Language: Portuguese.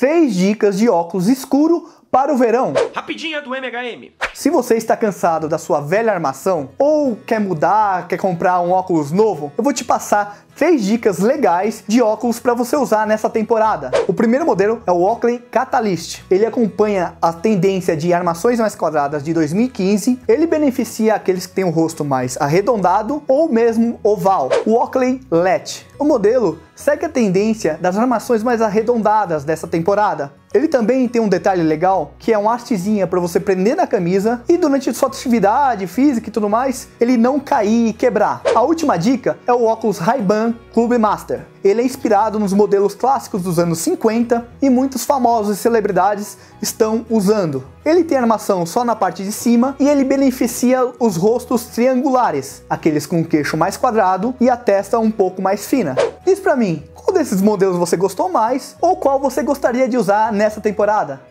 3 dicas de óculos escuro para o verão. Rapidinha do MHM. Se você está cansado da sua velha armação, ou quer mudar, quer comprar um óculos novo, eu vou te passar 3 dicas legais de óculos para você usar nessa temporada. O primeiro modelo é o Oakley Catalyst. Ele acompanha a tendência de armações mais quadradas de 2015. Ele beneficia aqueles que têm um rosto mais arredondado ou mesmo oval. O Oakley Latch. O modelo segue a tendência das armações mais arredondadas dessa temporada. Ele também tem um detalhe legal, que é uma hastezinha para você prender na camisa e durante sua atividade física e tudo mais, ele não cair e quebrar. A última dica é o óculos Ray-Ban Clubmaster. Ele é inspirado nos modelos clássicos dos anos 50 e muitos famosos e celebridades estão usando. Ele tem armação só na parte de cima e ele beneficia os rostos triangulares, aqueles com o queixo mais quadrado e a testa um pouco mais fina. Diz pra mim, qual desses modelos você gostou mais ou qual você gostaria de usar nessa temporada?